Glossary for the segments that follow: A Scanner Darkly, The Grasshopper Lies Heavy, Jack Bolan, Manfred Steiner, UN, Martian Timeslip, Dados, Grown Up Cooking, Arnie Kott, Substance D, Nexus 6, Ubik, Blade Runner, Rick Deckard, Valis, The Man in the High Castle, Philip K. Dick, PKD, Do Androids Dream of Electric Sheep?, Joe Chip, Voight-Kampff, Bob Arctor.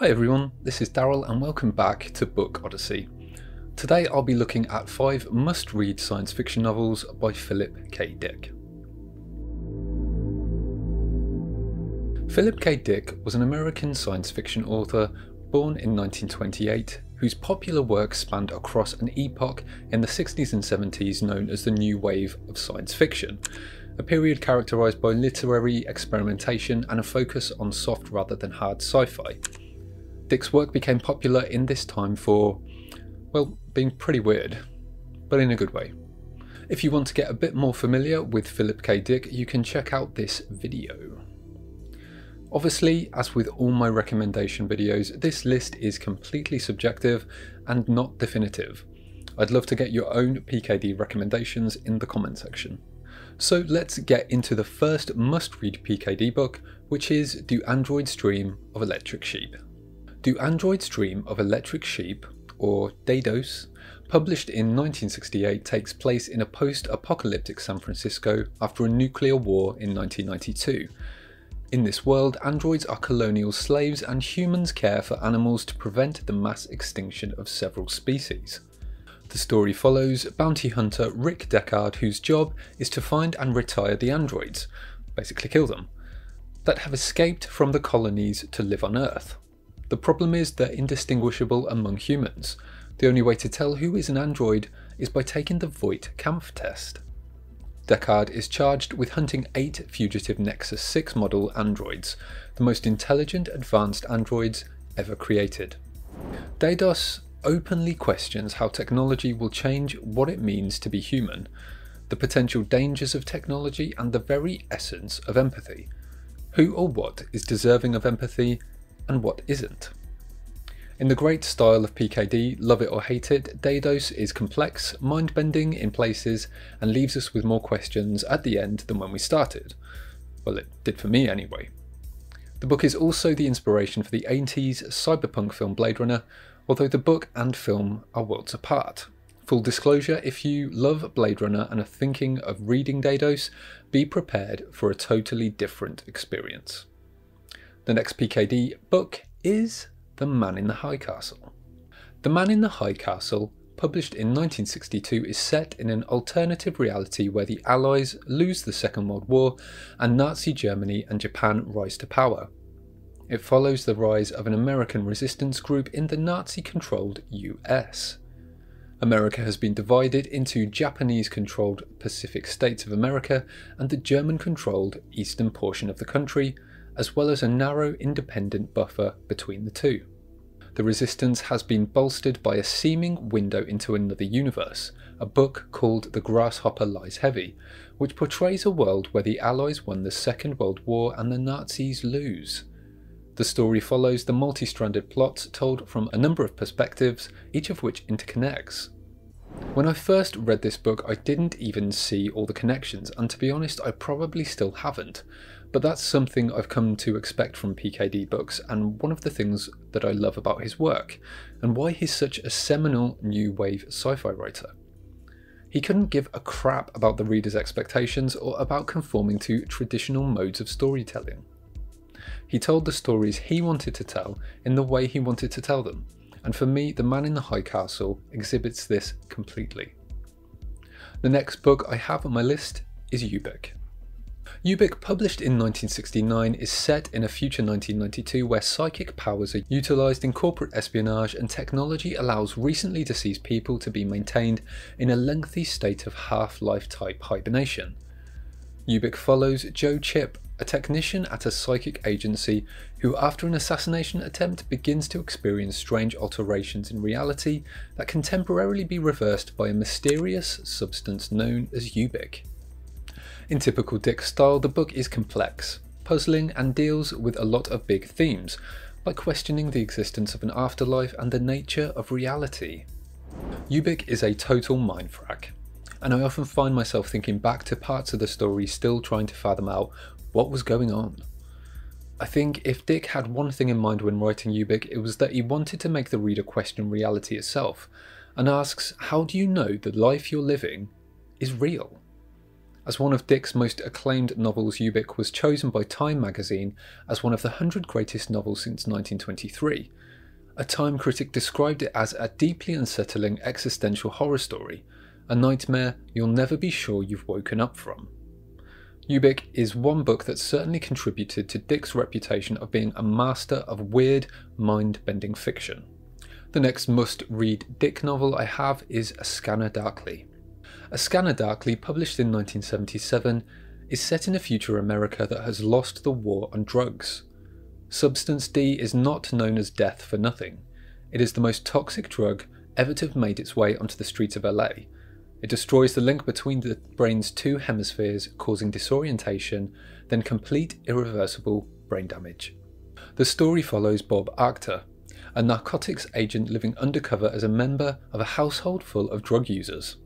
Hi everyone, this is Daryl and welcome back to Book Odyssey. Today I'll be looking at 5 must-read science fiction novels by Philip K. Dick. Philip K. Dick was an American science fiction author born in 1928, whose popular work spanned across an epoch in the 60s and 70s known as the New Wave of Science Fiction, a period characterised by literary experimentation and a focus on soft rather than hard sci-fi. Dick's work became popular in this time for, well, being pretty weird, but in a good way. If you want to get a bit more familiar with Philip K. Dick, you can check out this video. Obviously, as with all my recommendation videos, this list is completely subjective and not definitive. I'd love to get your own PKD recommendations in the comment section. So let's get into the first must-read PKD book, which is Do Androids Dream of Electric Sheep? Do Androids Dream of Electric Sheep, or Dados, published in 1968, takes place in a post-apocalyptic San Francisco after a nuclear war in 1992. In this world, androids are colonial slaves and humans care for animals to prevent the mass extinction of several species. The story follows bounty hunter Rick Deckard, whose job is to find and retire the androids, basically kill them, that have escaped from the colonies to live on Earth. The problem is they're indistinguishable among humans. The only way to tell who is an android is by taking the Voight-Kampff test. Deckard is charged with hunting 8 fugitive Nexus 6 model androids, the most intelligent advanced androids ever created. Dados openly questions how technology will change what it means to be human, the potential dangers of technology and the very essence of empathy. Who or what is deserving of empathy? And what isn't. In the great style of PKD, love it or hate it, Dados is complex, mind-bending in places, and leaves us with more questions at the end than when we started. Well, it did for me anyway. The book is also the inspiration for the 80s cyberpunk film Blade Runner, although the book and film are worlds apart. Full disclosure, if you love Blade Runner and are thinking of reading Dados, be prepared for a totally different experience. The next PKD book is The Man in the High Castle. The Man in the High Castle, published in 1962, is set in an alternative reality where the Allies lose the Second World War and Nazi Germany and Japan rise to power. It follows the rise of an American resistance group in the Nazi-controlled US. America has been divided into Japanese-controlled Pacific States of America and the German-controlled eastern portion of the country, as well as a narrow independent buffer between the two. The resistance has been bolstered by a seeming window into another universe, a book called The Grasshopper Lies Heavy, which portrays a world where the Allies won the Second World War and the Nazis lose. The story follows the multi-stranded plots told from a number of perspectives, each of which interconnects. When I first read this book, I didn't even see all the connections, and to be honest, I probably still haven't. But that's something I've come to expect from PKD books, and one of the things that I love about his work, and why he's such a seminal new wave sci-fi writer. He couldn't give a crap about the reader's expectations or about conforming to traditional modes of storytelling. He told the stories he wanted to tell in the way he wanted to tell them, and for me, The Man in the High Castle exhibits this completely. The next book I have on my list is Ubik. Ubik, published in 1969, is set in a future 1992 where psychic powers are utilised in corporate espionage and technology allows recently deceased people to be maintained in a lengthy state of half-life type hibernation. Ubik follows Joe Chip, a technician at a psychic agency who, after an assassination attempt, begins to experience strange alterations in reality that can temporarily be reversed by a mysterious substance known as Ubik. In typical Dick style, the book is complex, puzzling, and deals with a lot of big themes, like questioning the existence of an afterlife and the nature of reality. Ubik is a total mindfuck, and I often find myself thinking back to parts of the story still trying to fathom out what was going on. I think if Dick had one thing in mind when writing Ubik, it was that he wanted to make the reader question reality itself, and asks, how do you know the life you're living is real? As one of Dick's most acclaimed novels, Ubik was chosen by Time magazine as one of the 100 greatest novels since 1923. A Time critic described it as a deeply unsettling existential horror story, a nightmare you'll never be sure you've woken up from. Ubik is one book that certainly contributed to Dick's reputation of being a master of weird, mind-bending fiction. The next must-read Dick novel I have is A Scanner Darkly. A Scanner Darkly, published in 1977, is set in a future America that has lost the war on drugs. Substance D is not known as death for nothing. It is the most toxic drug ever to have made its way onto the streets of LA. It destroys the link between the brain's two hemispheres, causing disorientation, then complete irreversible brain damage. The story follows Bob Arctor, a narcotics agent living undercover as a member of a household full of drug users.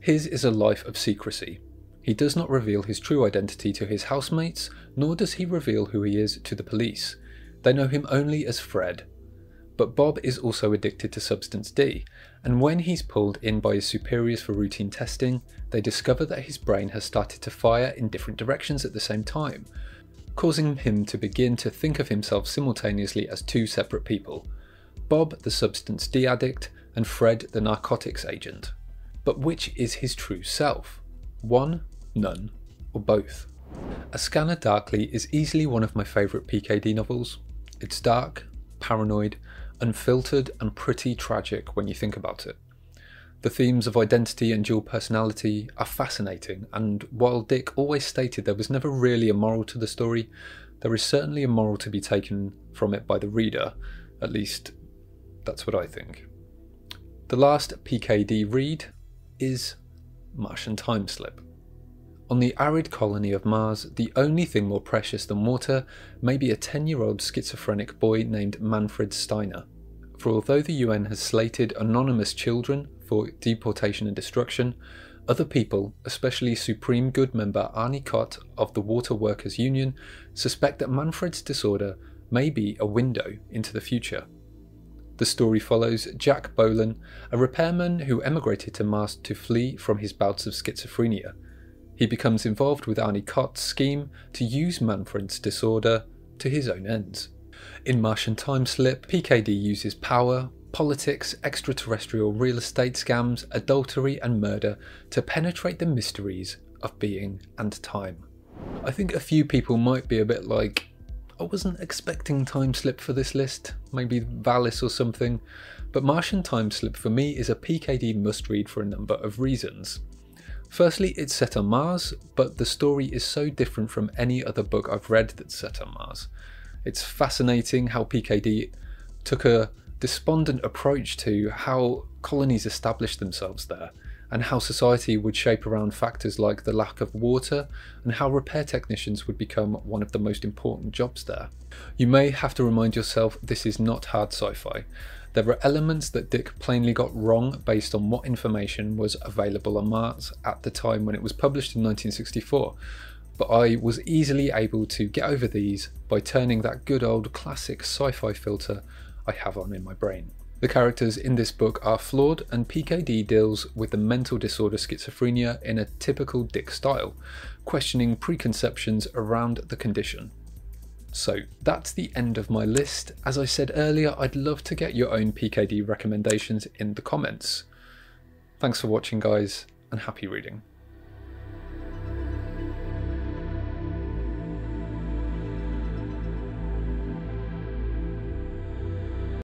His is a life of secrecy. He does not reveal his true identity to his housemates, nor does he reveal who he is to the police. They know him only as Fred. But Bob is also addicted to Substance D, and when he's pulled in by his superiors for routine testing, they discover that his brain has started to fire in different directions at the same time, causing him to begin to think of himself simultaneously as two separate people: Bob, the Substance D addict, and Fred, the narcotics agent. But which is his true self? One, none, or both? A Scanner Darkly is easily one of my favourite PKD novels. It's dark, paranoid, unfiltered, and pretty tragic when you think about it. The themes of identity and dual personality are fascinating, and while Dick always stated there was never really a moral to the story, there is certainly a moral to be taken from it by the reader. At least, that's what I think. The last PKD read is Martian Timeslip. On the arid colony of Mars, the only thing more precious than water may be a 10-year-old schizophrenic boy named Manfred Steiner. For although the UN has slated anonymous children for deportation and destruction, other people, especially Supreme Good member Arnie Kott of the Water Workers Union, suspect that Manfred's disorder may be a window into the future. The story follows Jack Bolan, a repairman who emigrated to Mars to flee from his bouts of schizophrenia. He becomes involved with Arnie Kott's scheme to use Manfred's disorder to his own ends. In Martian Timeslip, PKD uses power, politics, extraterrestrial real estate scams, adultery and murder to penetrate the mysteries of being and time. I think a few people might be a bit like, I wasn't expecting Timeslip for this list, maybe Valis or something, but Martian Timeslip for me is a PKD must-read for a number of reasons. Firstly, it's set on Mars, but the story is so different from any other book I've read that's set on Mars. It's fascinating how PKD took a despondent approach to how colonies established themselves there, and how society would shape around factors like the lack of water, and how repair technicians would become one of the most important jobs there. You may have to remind yourself this is not hard sci-fi. There are elements that Dick plainly got wrong based on what information was available on Mars at the time when it was published in 1964, but I was easily able to get over these by turning that good old classic sci-fi filter I have on in my brain. The characters in this book are flawed, and PKD deals with the mental disorder schizophrenia in a typical Dick style, questioning preconceptions around the condition. So that's the end of my list. As I said earlier, I'd love to get your own PKD recommendations in the comments. Thanks for watching, guys, and happy reading.